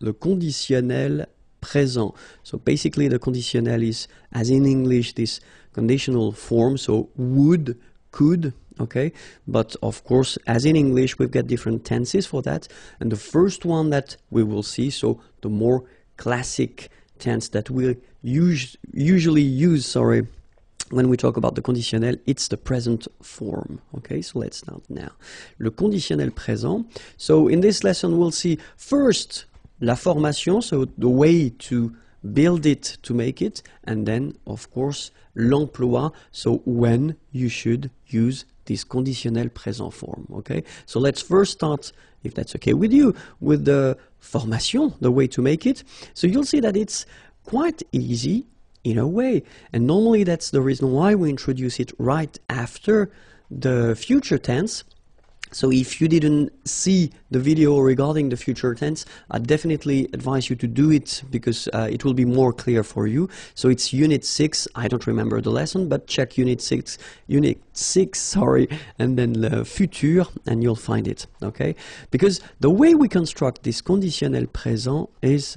the conditionnel présent. So basically the conditionnel is, as in English, this conditional form, so would, could, okay? But of course, as in English, we've got different tenses for that. And the first one that we will see, so the more classic tense that we usually use, when we talk about the conditionnel, it's the present form. Okay, so let's start now. Le conditionnel présent. So in this lesson, we'll see first la formation, so the way to build it, to make it, and then, of course, l'emploi, so when you should use this conditionnel présent form. Okay, so let's first start, if that's okay with you, with the formation, the way to make it. So you'll see that it's quite easy in a way, and normally that's the reason why we introduce it right after the future tense. So if you didn't see the video regarding the future tense, I definitely advise you to do it, because it will be more clear for you. So it's Unit 6, I don't remember the lesson, but check Unit 6, and then le futur, and you'll find it, okay? Because the way we construct this conditionnel présent is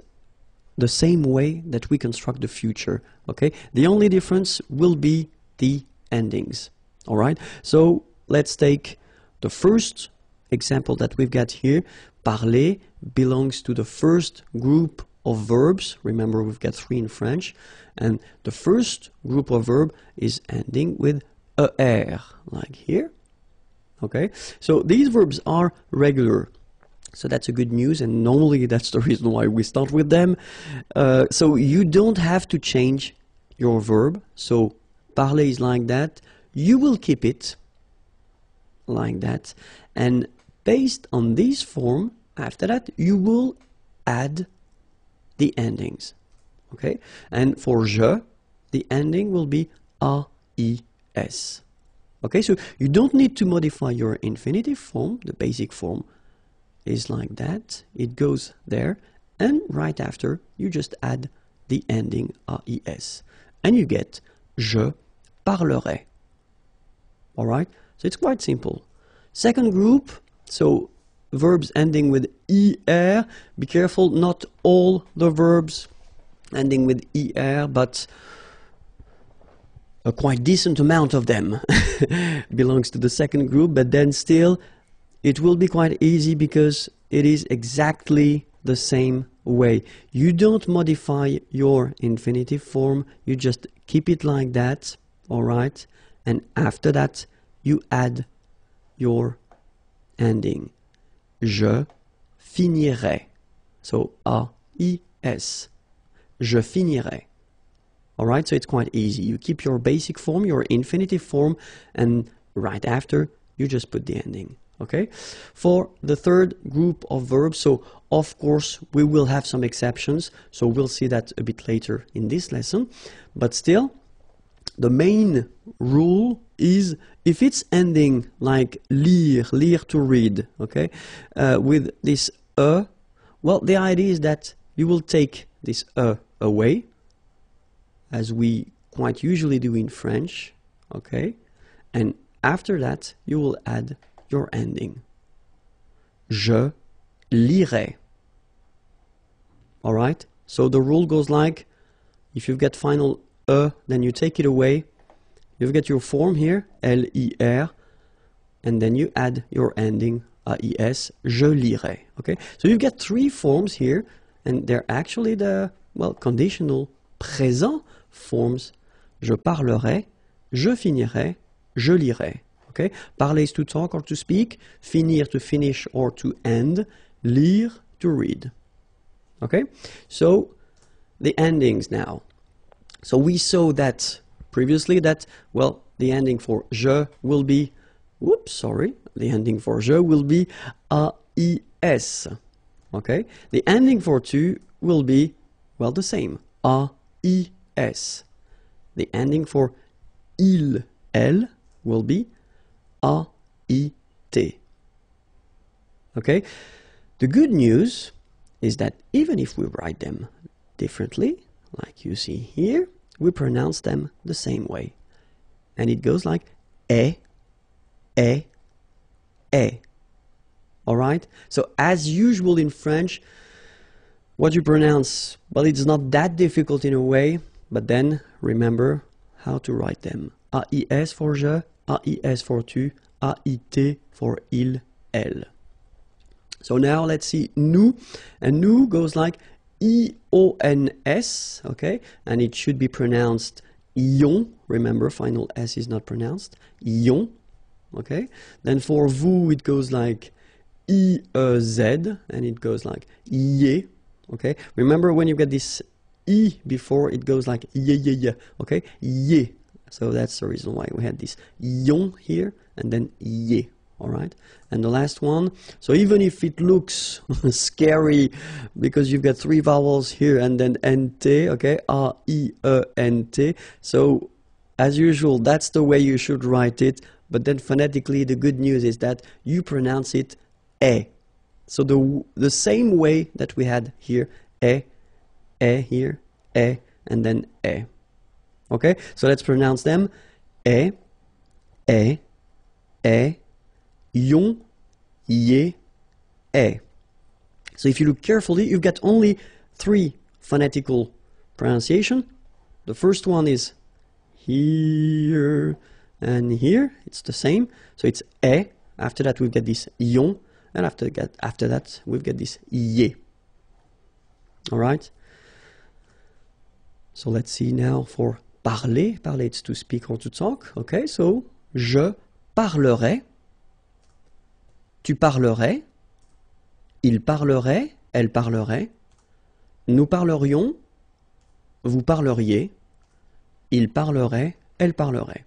the same way that we construct the future, okay? The only difference will be the endings, all right? So let's take the first example that we've got here. Parler belongs to the first group of verbs. Remember, we've got 3 in French, and the first group of verb is ending with er, like here, okay? So these verbs are regular. So that's a good news, and normally that's the reason why we start with them. So you don't have to change your verb. So parler is like that. You will keep it like that. And based on this form, after that, you will add the endings. Okay? And for je, the ending will be a-i-s. Okay? So you don't need to modify your infinitive form, the basic form is like that, it goes there, and right after you just add the ending AIS, and you get je parlerai. All right, so it's quite simple. Second group, so verbs ending with IR, be careful, not all the verbs ending with IR, but a quite decent amount of them belongs to the second group, but then still it will be quite easy because it is exactly the same way. You don't modify your infinitive form, you just keep it like that, all right? And after that, you add your ending. Je finirai. So A-I-S. Je finirai. All right, so it's quite easy. You keep your basic form, your infinitive form, and right after, you just put the ending. Okay, for the third group of verbs, so of course we will have some exceptions, so we'll see that a bit later in this lesson, but still the main rule is if it's ending like lire, lire to read, okay, with this well, the idea is that you will take this away, as we quite usually do in French, okay, and after that you will add your ending. Je lirai. All right? So the rule goes like, if you've got final then you take it away. You've got your form here, L-I-R, and then you add your ending, A-I-S, je lirai. Okay? So you've got 3 forms here, and they're actually the, well, conditional présent forms. Je parlerai, je finirai, je lirai. Okay? Parler is to talk or to speak, finir to finish or to end, lire to read. Okay? So, the endings now. So we saw that previously that, well, the ending for je will be, the ending for je will be a-i-s. Okay? The ending for tu will be, well, the same, a-i-s. The ending for il, elle, will be A-I-T. Okay? The good news is that even if we write them differently, like you see here, we pronounce them the same way. And it goes like E, E, E. Alright? So as usual in French, what you pronounce. Well, it's not that difficult in a way, but then remember how to write them. A-I-S for je, A-I-S for tu, A-I-T for il, elle. So now let's see nous, and nous goes like I-O-N-S, okay, and it should be pronounced ion, remember final S is not pronounced, ion, okay. Then for vous it goes like I-E-Z, and it goes like ye, okay. Remember when you get this I before, it goes like ye, okay, ye. So that's the reason why we had this ion here, and then ye. All right, and the last one, so even if it looks scary because you've got three vowels here and then N-T, okay, R-E-E-N-T, so as usual that's the way you should write it, but then phonetically the good news is that you pronounce it E. So the same way that we had here, E here, E, and then E. Okay, so let's pronounce them, E, E, E, ion, ye, e. So if you look carefully, you've got only three phonetical pronunciation. The first one is here and here. It's the same. So it's e. After that, we've got this ion. And after that, we've got this ye. All right. So let's see now for parler. Parler, it's to speak or to talk. Okay, so je parlerai. Tu parlerais, il parlerait, elle parlerait, nous parlerions, vous parleriez, il parlerait, elle parlerait.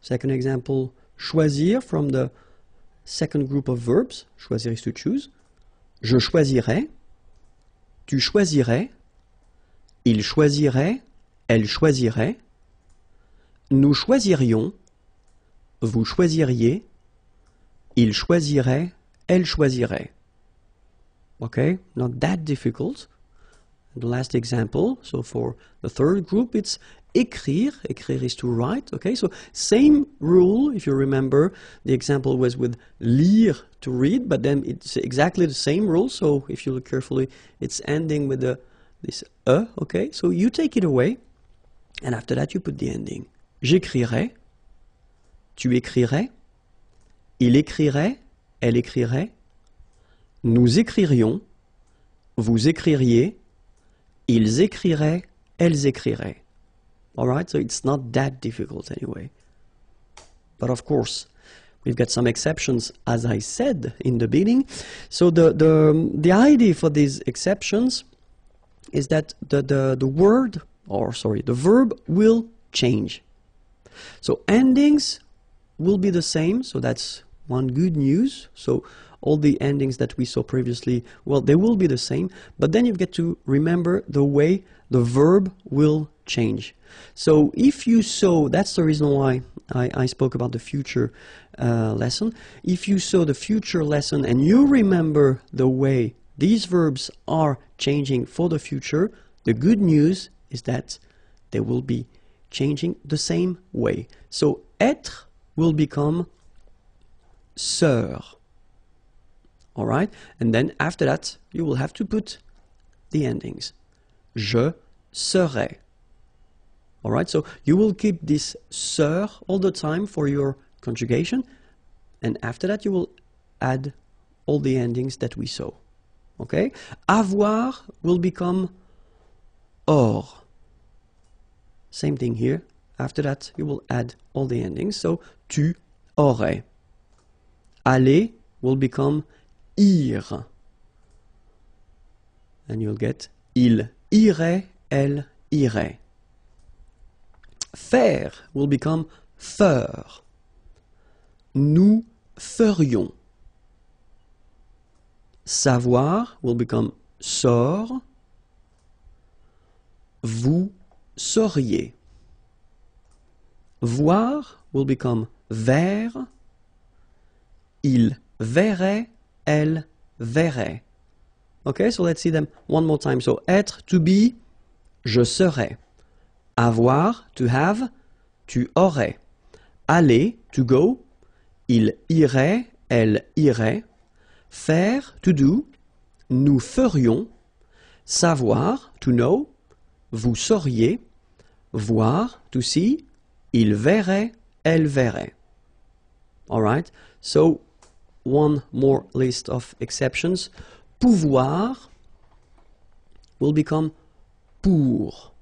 Second example, choisir from the second group of verbs, choisir is to choose, je choisirais, tu choisirais, il choisirait, elle choisirait, nous choisirions, vous choisiriez, il choisirait, elle choisirait. Okay, not that difficult. The last example, so for the third group, it's écrire. Écrire is to write. Okay, so same rule, if you remember, the example was with lire, to read, but then it's exactly the same rule. So if you look carefully, it's ending with this E, okay? So you take it away, and after that you put the ending. J'écrirai. Tu écrirais, il écrirait, elle écrirait, nous écririons, vous écririez, ils écriraient, elles écriraient. All right, so it's not that difficult anyway. But of course, we've got some exceptions, as I said in the beginning. So the idea for these exceptions is that the verb will change. So endings will be the same, so that's one good news. So all the endings that we saw previously, well, they will be the same, but then you get to remember the way the verb will change. So if you saw, that's the reason why I spoke about the future lesson. If you saw the future lesson and you remember the way these verbs are changing for the future, the good news is that they will be changing the same way. So être will become sœur. All right? And then after that, you will have to put the endings. Je serai. All right? So you will keep this sœur all the time for your conjugation. And after that, you will add all the endings that we saw. Okay? Avoir will become or. Same thing here. After that, you will add all the endings. So, tu aurais. Aller will become ir. And you'll get il irait, elle irait. Faire will become faire. Nous ferions. Savoir will become sort. Vous sauriez. Voir will become vers. Il verrait, elle verrait. Okay, so let's see them one more time. So être, to be, je serais. Avoir, to have, tu aurais. Aller, to go, il irait, elle irait. Faire, to do. Nous ferions. Savoir, to know. Vous sauriez. Voir, to see. Il verrait, elle verrait. All right? So, one more list of exceptions. Pouvoir will become pour.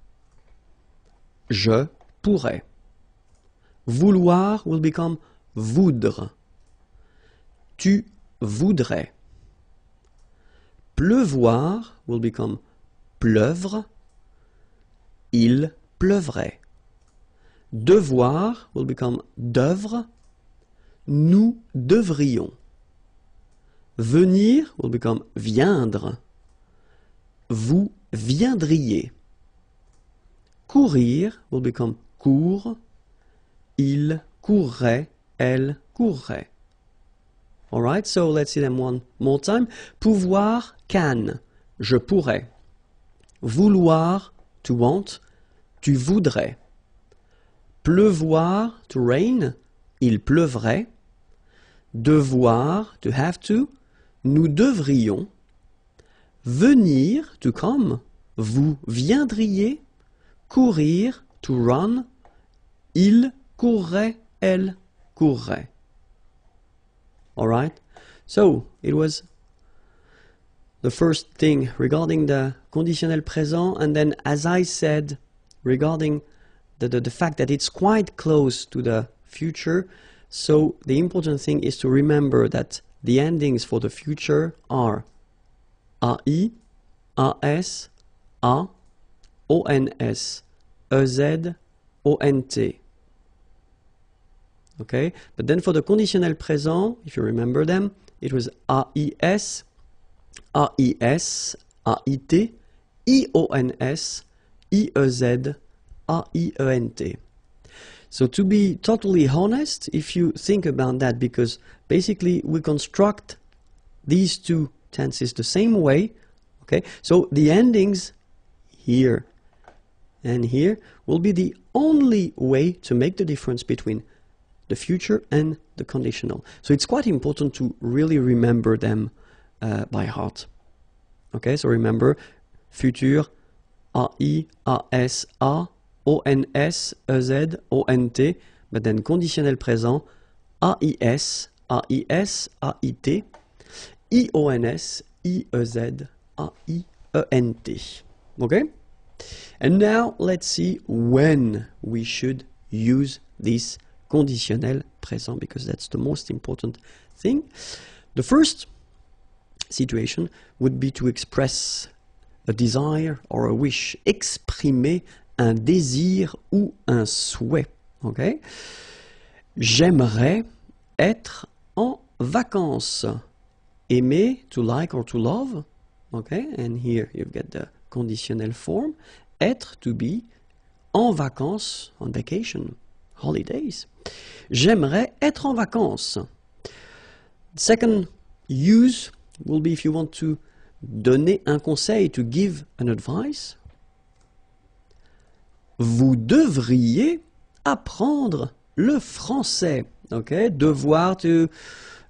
Je pourrais. Vouloir will become voudre. Tu voudrais. Pleuvoir will become pleuvre. Il pleuvrait. Devoir will become d'œuvre. Nous devrions. Venir will become viendre. Vous viendriez. Courir will become court. Il courrait, elle courrait. All right, so let's see them one more time. Pouvoir, can. Je pourrais. Vouloir, to want. Tu voudrais. Pleuvoir, to rain. Il pleuvrait. Devoir, to have to. Nous devrions. Venir, to come. Vous viendriez. Courir, to run. Il courrait, elle courrait. All right? So, it was the first thing regarding the conditional présent, and then, as I said, regarding the fact that it's quite close to the future, so the important thing is to remember that the endings for the future are AI, AS, A, ONS, EZ, ONT. Okay, but then for the conditional présent, if you remember them, it was AIS, AIS, AIT, IONS, IEZ, AIENT. So to be totally honest, if you think about that, because basically we construct these two tenses the same way, okay, so the endings here and here will be the only way to make the difference between the future and the conditional. So it's quite important to really remember them by heart. Okay, so remember futur, AI, AS, A, ONS, EZ, ONT, but then conditionnel présent, AIS, AIS, AIT, IONS, IEZ, AIENT. Okay? And now let's see when we should use this conditional present, because that's the most important thing. The first situation would be to express a desire or a wish. Exprimer un désir ou un souhait. Okay? J'aimerais être en vacances. Aimer, to like or to love. Okay? And here you get the conditional form. Être, to be, en vacances, on vacation. Holidays. J'aimerais être en vacances. Second use will be if you want to donner un conseil, to give an advice. Vous devriez apprendre le français. Okay? Devoir, to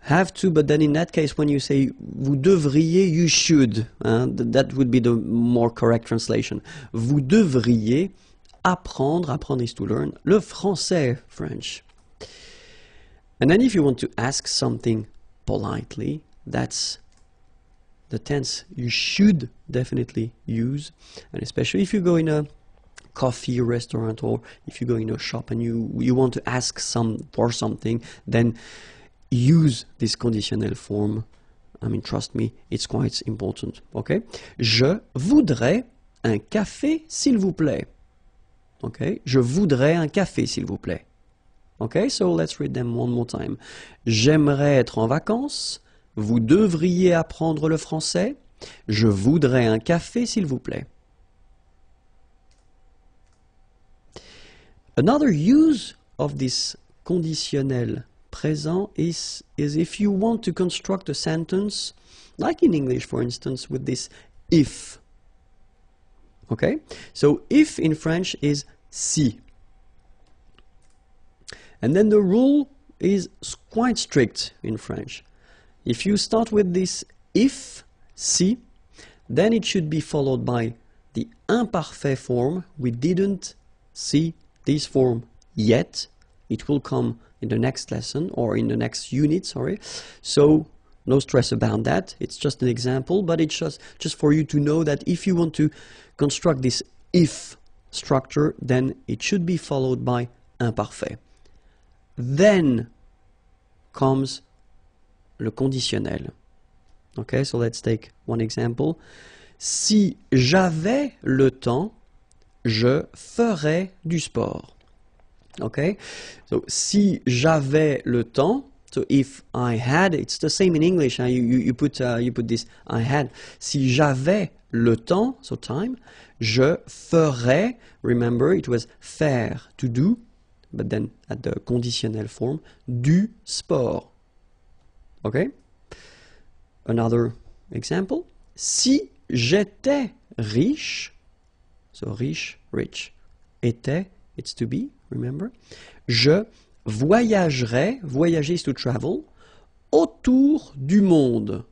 have to, but then in that case when you say vous devriez, you should. That would be the more correct translation. Vous devriez apprendre, apprendre is to learn, le français, French. And then if you want to ask something politely, that's the tense you should definitely use. And especially if you go in a coffee restaurant or if you go in a shop and you want to ask for something, then use this conditional form. I mean, trust me, it's quite important. Okay? Je voudrais un café, s'il vous plaît. Okay? Je voudrais un café, s'il vous plaît. Okay? So let's read them one more time. J'aimerais être en vacances. Vous devriez apprendre le français. Je voudrais un café, s'il vous plaît. Another use of this conditionnel présent is if you want to construct a sentence, like in English, for instance, with this if. Okay, so if in French is si. And then the rule is quite strict in French. If you start with this if, si, then it should be followed by the imparfait form. We didn't see this form yet. It will come in the next lesson, or in the next unit, sorry. So no stress about that. It's just an example, but it's just for you to know that if you want to construct this if structure, then it should be followed by imparfait. Then comes le conditionnel. Okay, so let's take one example. Si j'avais le temps, je ferais du sport. Okay, so si j'avais le temps, so if I had, it's the same in English, you put this I had. Si j'avais le temps, so time, je ferais, remember it was faire, to do, but then at the conditional form, du sport. Okay, another example, si j'étais riche, so riche, rich, était, it's to be, remember, je voyagerais, voyager is to travel, autour du monde,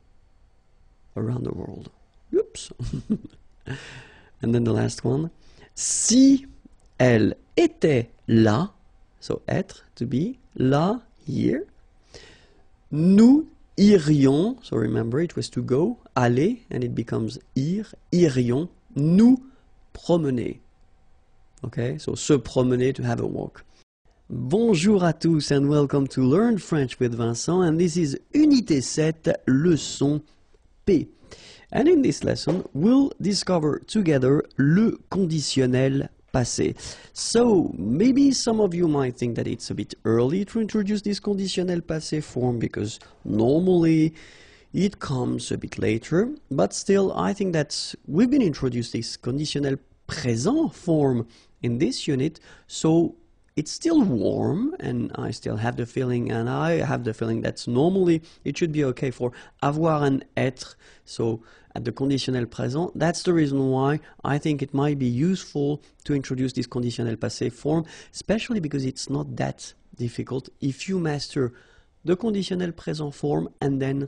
around the world, oops, and then the last one, si elle était là, so être, to be, là, here, nous irions, so remember it was to go, aller, and it becomes ir, irions, nous promener. Okay, so se promener, to have a walk. Bonjour à tous and welcome to Learn French with Vincent, and this is Unité 7, leçon P. And in this lesson, we'll discover together le conditionnel passé. So, maybe some of you might think that it's a bit early to introduce this conditionnel passé form, because normally it comes a bit later, but still I think that we've been introduced this conditionnel présent form in this unit, so it's still warm, and I still have the feeling, and I have the feeling that normally it should be okay for avoir and être, so at the conditional présent. That's the reason why I think it might be useful to introduce this conditional passé form, especially because it's not that difficult if you master the conditional présent form and then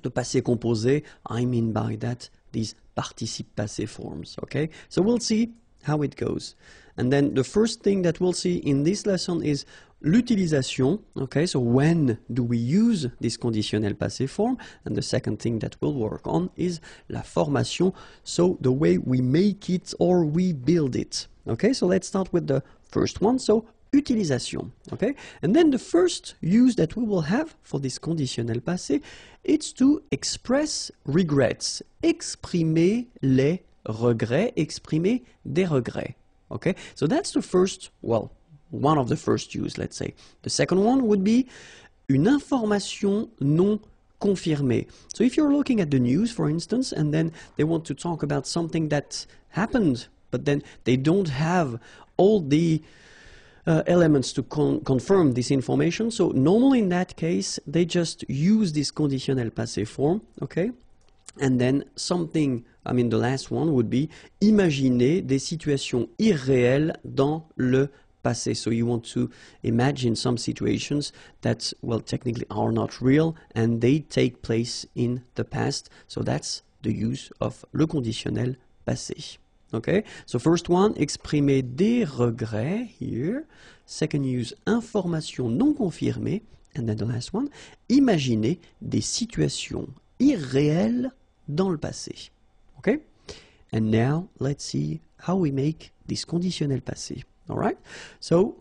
the passé composé. I mean by that these participe passé forms, okay? So we'll see how it goes. And then the first thing that we'll see in this lesson is l'utilisation, okay? So when do we use this conditionnel passé form? And the second thing that we'll work on is la formation, so the way we make it or we build it, okay? So let's start with the first one, so utilisation, okay? And then the first use that we will have for this conditionnel passé, it's to express regrets, exprimer les regrets, exprimer des regrets, okay? So that's the first, well, one of the first use, let's say. The second one would be une information non confirmée. So if you're looking at the news, for instance, and then they want to talk about something that happened, but then they don't have all the elements to confirm this information, so normally in that case they just use this conditionnel passé form, okay? And then something, I mean the last one would be imaginer des situations irréelles dans le passé, so you want to imagine some situations that, well, technically are not real and they take place in the past, so that's the use of le conditionnel passé. Okay, so first one, exprimer des regrets, here. Second use, information non confirmée. And then the last one, imaginer des situations irréelles dans le passé. Okay, and now let's see how we make this conditionnel passé. All right, so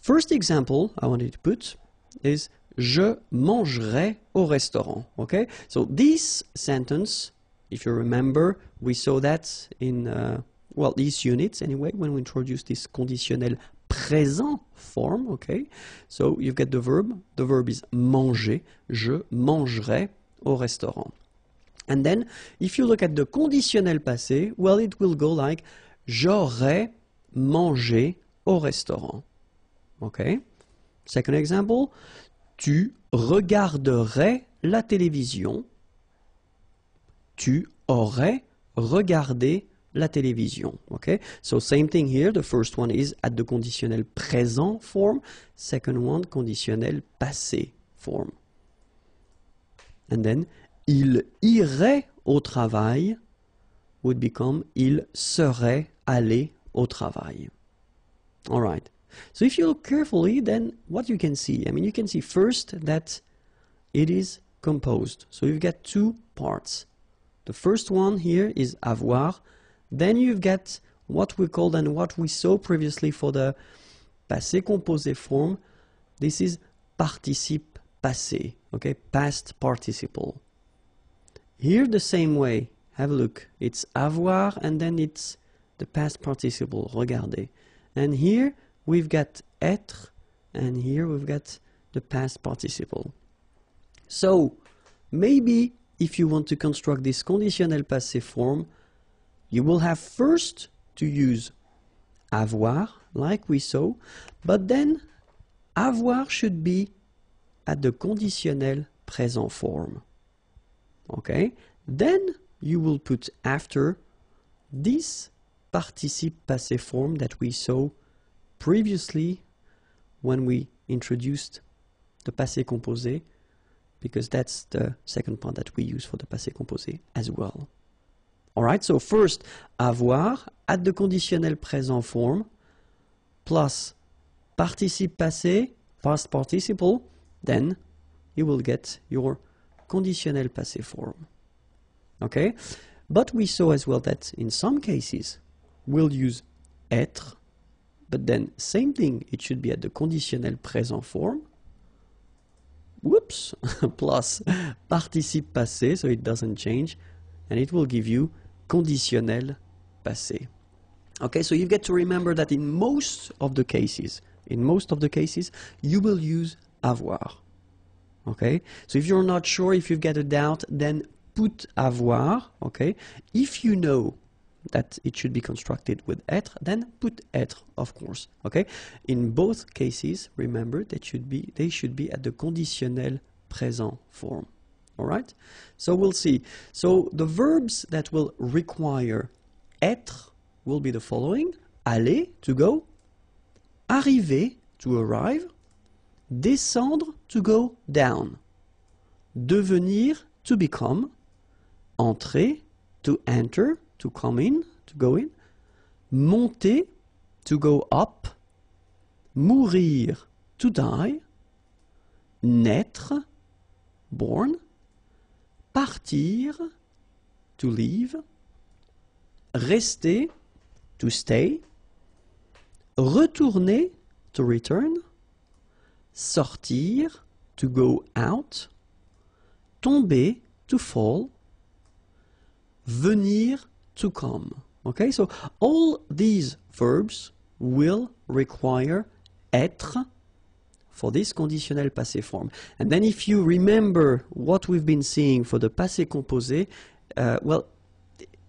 first example I wanted to put is je mangerai au restaurant. Okay, so this sentence, if you remember, we saw that in, well, these units anyway, when we introduced this conditionnel présent form, okay? So you get the verb is manger, je mangerai au restaurant. And then, if you look at the conditionnel passé, well, it will go like, j'aurais mangé au restaurant, okay? Second example, tu regarderais la télévision. Tu aurais regardé la télévision, okay? So same thing here, the first one is at the conditionnel présent form, second one conditionnel passé form. And then, il irait au travail would become il serait allé au travail. All right. So if you look carefully, then what you can see? I mean, you can see first that it is composed. So you've got two parts. The first one here is avoir. Then you've got what we called and what we saw previously for the passé composé form. This is participe passé, okay? Past participle. Here the same way. Have a look. It's avoir and then it's the past participle. Regardez. And here we've got être and here we've got the past participle. So maybe if you want to construct this conditionnel passé form, you will have first to use avoir like we saw, but then avoir should be at the conditionnel présent form. Okay? Then you will put after this participe passé form that we saw previously when we introduced the passé composé, because that's the second part that we use for the passé composé as well. Alright, so first, avoir at the conditionnel présent form plus participe passé, past participle, then you will get your conditionnel passé form. Okay? But we saw as well that in some cases we'll use être, but then same thing, it should be at the conditionnel présent form. Whoops! Plus participe passé, so it doesn't change, and it will give you conditionnel passé. Okay, so you get to remember that in most of the cases, you will use avoir. Okay, so if you're not sure, if you've got a doubt, then put avoir, okay? If you know that it should be constructed with être, then put être, of course, okay? In both cases, remember, they should be at the conditionnel présent form, all right? So we'll see. So the verbs that will require être will be the following: aller, to go; arriver, to arrive; descendre, to go down; devenir, to become; entrer, to enter, to come in, to go in; monter, to go up; mourir, to die; naître, born; partir, to leave; rester, to stay; retourner, to return; sortir, to go out; tomber, to fall; venir, to come. Okay, so all these verbs will require être for this conditionnel passé form. And then if you remember what we've been seeing for the passé composé, well,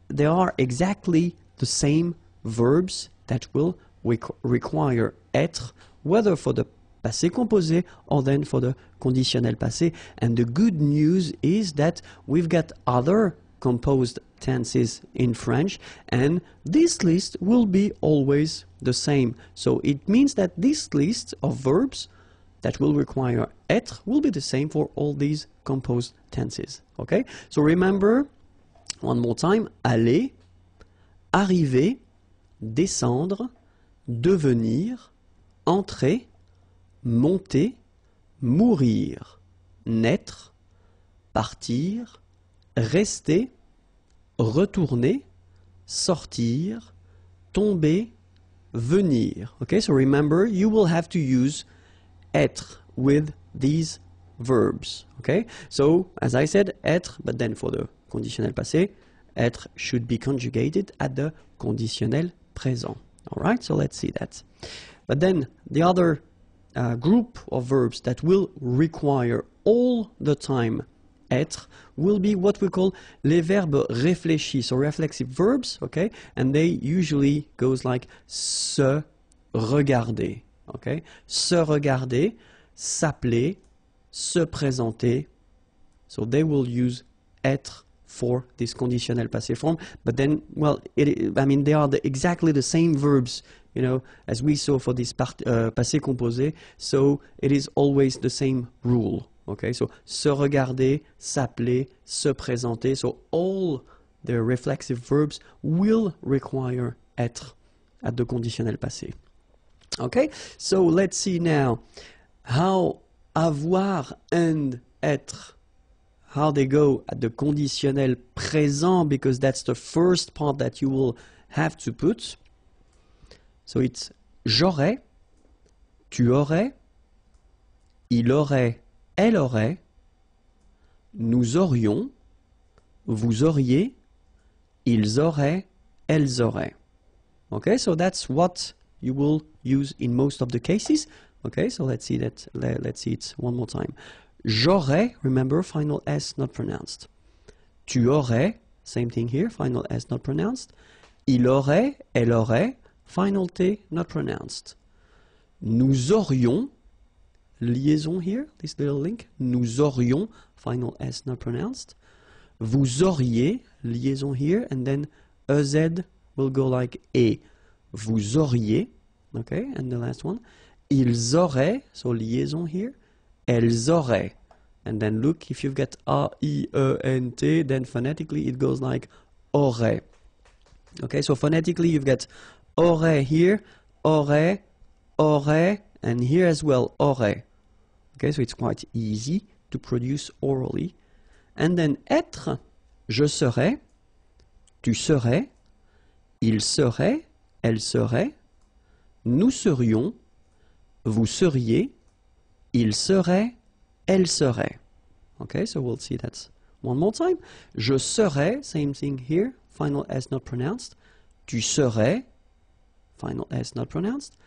they are exactly the same verbs that will require être, whether for the passé composé or then for the conditionnel passé. And the good news is that we've got other composed tenses in French, and this list will be always the same. So it means that this list of verbs that will require être will be the same for all these composed tenses. Okay? So remember, one more time, aller, arriver, descendre, devenir, entrer, monter, mourir, naître, partir, rester, retourner, sortir, tomber, venir. Okay, so remember, you will have to use être with these verbs. Okay, so as I said, être, but then for the conditionnel passé, être should be conjugated at the conditionnel présent. All right, so let's see that. But then the other group of verbs that will require all the time être will be what we call les verbes réfléchis, so reflexive verbs, okay? And they usually goes like se regarder, okay? Se regarder, s'appeler, se présenter. So they will use être for this conditionnel passé form, but then, well, they are exactly the same verbs, you know, as we saw for this passé composé, so it is always the same rule. Okay, so se regarder, s'appeler, se présenter. So all the reflexive verbs will require être at the conditionnel passé. Okay, so let's see now how avoir and être, how they go at the conditionnel présent, because that's the first part that you will have to put. So it's j'aurais, tu aurais, il aurait, elle aurait, nous aurions, vous auriez, ils auraient, elles auraient. Okay, so that's what you will use in most of the cases. Okay, so let's see that. Let's see it one more time. J'aurais, remember, final S not pronounced. Tu aurais, same thing here, final S not pronounced. Il aurait, elle aurait, final T not pronounced. Nous aurions, liaison here, this little link, nous aurions, final S not pronounced. Vous auriez, liaison here, and then EZ will go like E. Vous auriez, okay, and the last one. Ils auraient, so liaison here. Elles auraient. And then look, if you've got A-I-E-N-T, then phonetically it goes like aurait. Okay, so phonetically you've got aurait here, aurait, and here as well, aurait. Okay, so it's quite easy to produce orally. And then être, je serais, tu serais, il serait, elle serait, nous serions, vous seriez, il serait, elle serait. Okay, so we'll see that one more time. Je serais, same thing here, final S not pronounced. Tu serais, final S not pronounced.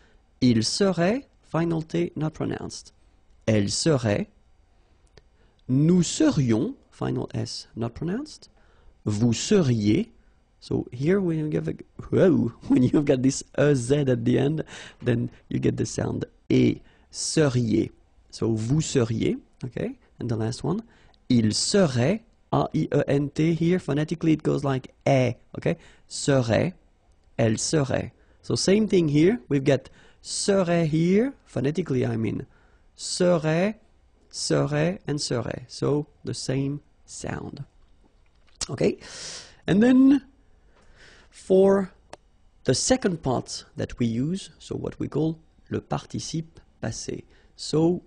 Il serait, final T not pronounced. Elle serait. Nous serions, final S not pronounced. Vous seriez. So here when you've got this EZ at the end, then you get the sound E, seriez. So vous seriez, okay? And the last one, il serait, A-I-E-N-T here, phonetically it goes like E, okay? Serait, elle serait. So same thing here, we've got serait here, phonetically I mean, serait, and serait. So the same sound, okay? And then for the second part that we use, so what we call le participe passé. So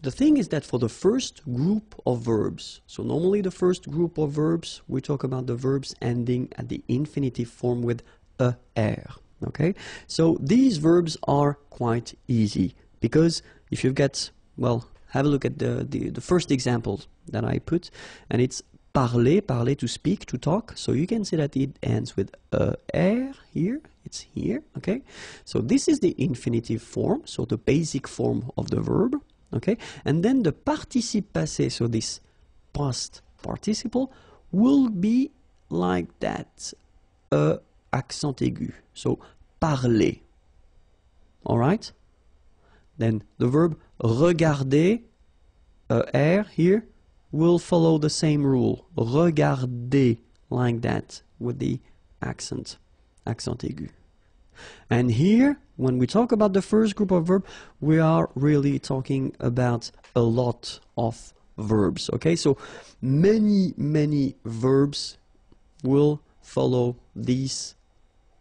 the thing is that for the first group of verbs, so normally the first group of verbs, we talk about the verbs ending at the infinitive form with er, okay? So these verbs are quite easy because if you've got, well, have a look at the first example that I put, and it's parler, to speak, to talk. So you can see that it ends with er here. It's here, okay? So this is the infinitive form, so the basic form of the verb, okay? And then the participe passé, so this past participle, will be like that, accent aigu. So parler, all right? Then the verb regarder, er here, will follow the same rule, regarder, like that, with the accent aigu. And here, when we talk about the first group of verbs, we are really talking about a lot of verbs, okay? So many verbs will follow this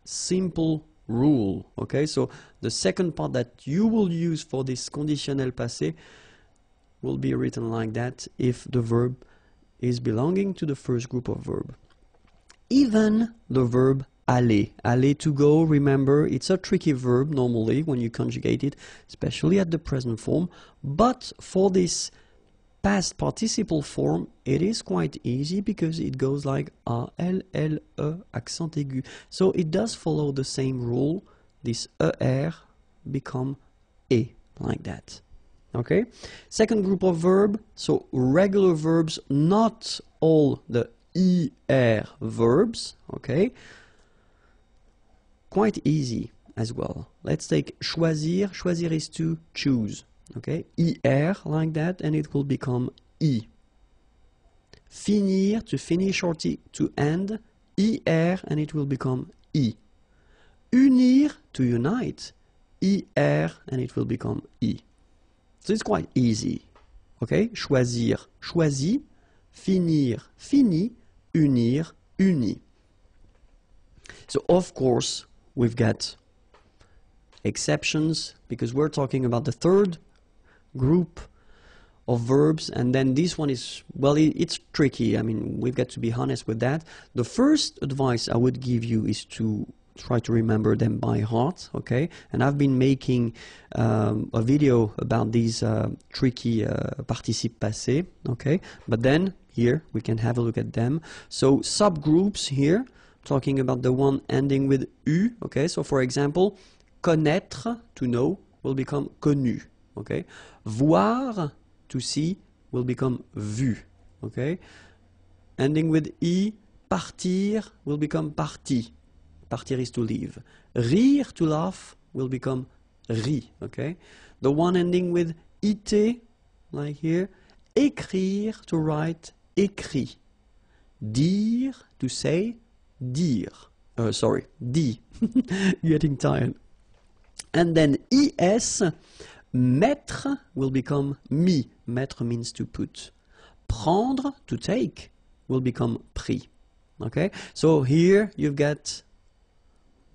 simple rule, okay? So the second part that you will use for this conditionnel passé will be written like that if the verb is belonging to the first group of verb. Even the verb aller. Aller, to go, remember, it's a tricky verb normally when you conjugate it, especially at the present form. But for this past participle form, it is quite easy because it goes like A, L, L, E, accent aigu. So it does follow the same rule. This ER become E, like that. Okay, second group of verb, so regular verbs, not all the er verbs, okay? Quite easy as well. Let's take choisir. Choisir is to choose, okay? Er, like that, and it will become I. Finir, to finish or to end, er, and it will become I. Unir, to unite, er, and it will become I. So it's quite easy, Okay? Choisir, choisi. Finir, fini. Unir, uni. So, of course, we've got exceptions because we're talking about the third group of verbs, and then this one is, well, it's tricky. I mean, we've got to be honest with that. The first advice I would give you is to try to remember them by heart, okay? And I've been making a video about these tricky participe passé, okay? But then here we can have a look at them. So subgroups here, talking about the one ending with U, okay? So for example, connaître, to know, will become connu, okay? Voir, to see, will become vu, okay? Ending with E, partir, will become parti. Partir is to leave. Rire, to laugh, will become ri, okay? The one ending with ité, like here. Écrire, to write, écrit. Dire, to say, dire. Sorry, di. Getting tired. And then es, mettre, will become mis. Mettre means to put. Prendre, to take, will become pris, okay? So here you've got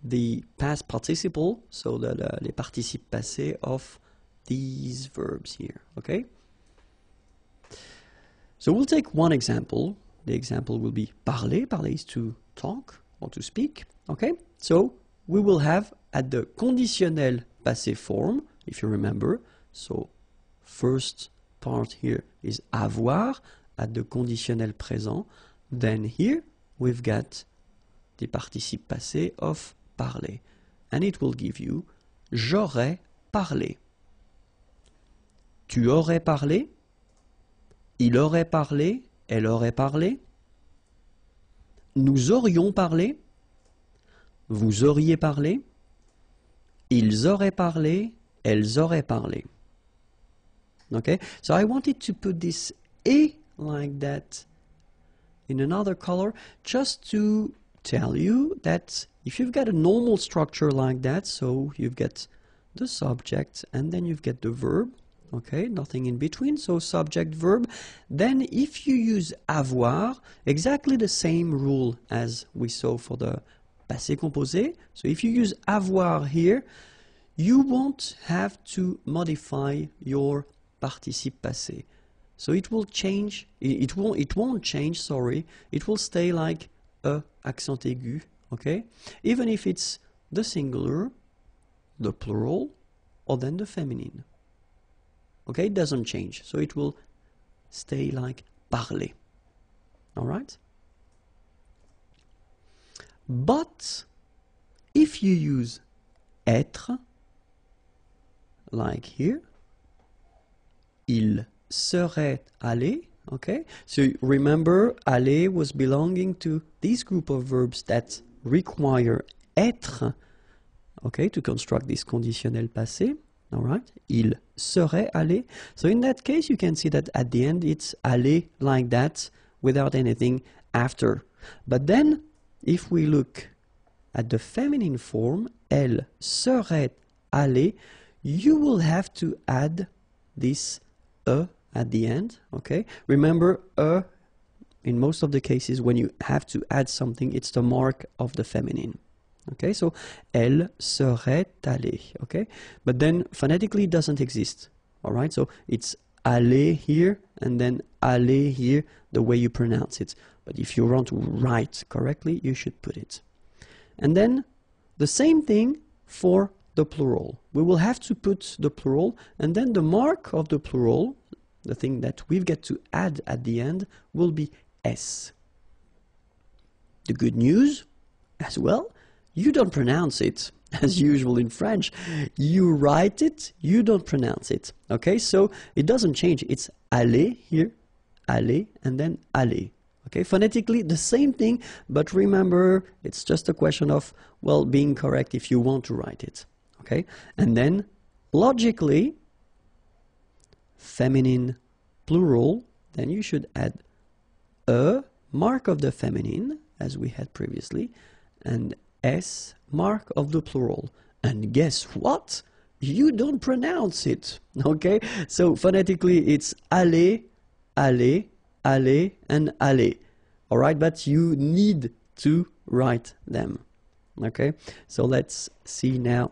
the past participle, so les participes passés of these verbs here, okay? So we'll take one example. The example will be parler. Parler is to talk or to speak, okay? So we will have at the conditionnel passé form, if you remember. So first part here is avoir, at the conditionnel présent. Then here we've got the participe passé of parler, and it will give you j'aurais parlé, tu aurais parlé, il aurait parlé, elle aurait parlé, nous aurions parlé, vous auriez parlé, ils auraient parlé, elles auraient parlé. Okay, so I wanted to put this A like that in another color just to tell you that if you've got a normal structure like that, so you've got the subject and then you've got the verb, okay, nothing in between, so subject, verb, then if you use avoir, exactly the same rule as we saw for the passé composé, so if you use avoir here, you won't have to modify your participe passé. So it will change, it won't change, sorry, it will stay like a accent aigu, okay? Even if it's the singular, the plural, or then the feminine. Okay, it doesn't change, so it will stay like parler. All right? But if you use être, like here, il serait allé, okay, so remember, aller was belonging to this group of verbs that require être, okay, to construct this conditionnel passé, all right, il serait allé. So in that case, you can see that at the end, it's allé like that, without anything after. But then, if we look at the feminine form, elle serait allée, you will have to add this e at the end, okay? Remember, in most of the cases, when you have to add something, it's the mark of the feminine, okay? So, elle serait allée, okay? But then, phonetically, it doesn't exist, all right? So, it's allée here, and then allée here, the way you pronounce it. But if you want to write correctly, you should put it. And then, the same thing for the plural. We will have to put the plural, and then the mark of the plural, the thing that we've got to add at the end, will be S. The good news, as well, you don't pronounce it, as usual in French. You write it, you don't pronounce it. Okay, so it doesn't change. It's aller here, aller, and then aller. Okay, phonetically, the same thing, but remember, it's just a question of, well, being correct if you want to write it. Okay, and then, logically, feminine plural, then you should add a mark of the feminine, as we had previously, and s mark of the plural. And guess what? you don't pronounce it, okay? So phonetically it's aller, aller, aller, and aller, all right? But you need to write them, okay? So let's see now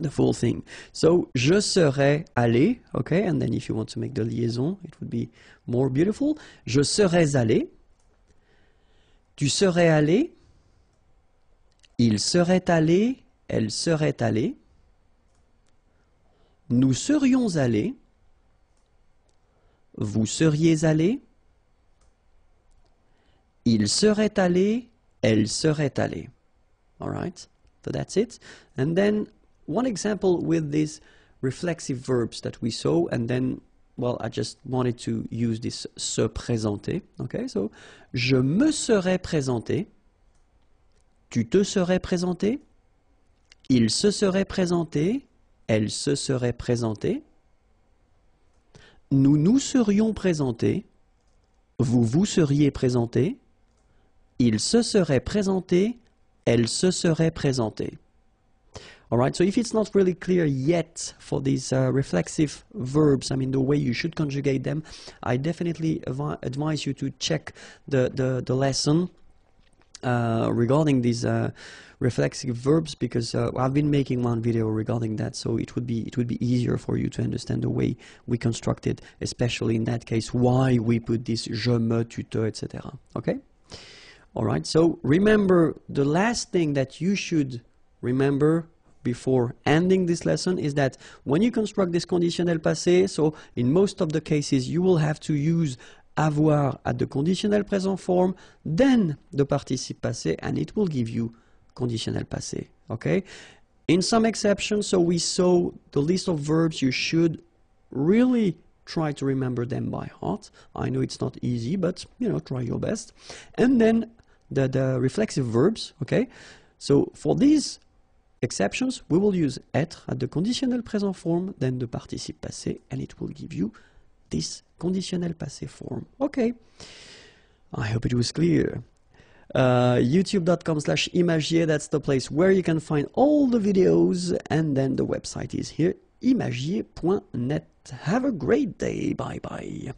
the full thing. So je serais allé, okay? And then if you want to make the liaison, it would be more beautiful. Je serais allé, tu serais allé, il serait allé, elle serait allée, nous serions allés, vous seriez allés, il serait allé, elle serait allée. All right, so that's it. And then one example with these reflexive verbs that we saw, and then, well, I just wanted to use this se présenter. Okay, so je me serais présenté, tu te serais présenté, il se serait présenté, elle se serait présentée, nous nous serions présentés, vous vous seriez présentés, il se serait présenté, elle se serait présentée. All right, so if it's not really clear yet for these reflexive verbs, I mean the way you should conjugate them, I definitely advise you to check the lesson regarding these reflexive verbs, because I've been making one video regarding that, so it would be easier for you to understand the way we construct it, especially in that case why we put this je me, tu te, etc. Okay? Alright, so remember, the last thing that you should remember before ending this lesson is that when you construct this conditional passé, so in most of the cases you will have to use avoir at the conditional present form, then the participe passé, and it will give you conditional passé, okay? In some exceptions, so we saw the list of verbs, you should really try to remember them by heart. I know it's not easy, but, you know, try your best. And then the reflexive verbs, okay? So for these exceptions, we will use être at the conditional present form, then the participe passé, and it will give you this conditional passé form. Okay, I hope it was clear. YouTube.com/imagier, that's the place where you can find all the videos, and then the website is here, imagier.net. Have a great day, bye bye.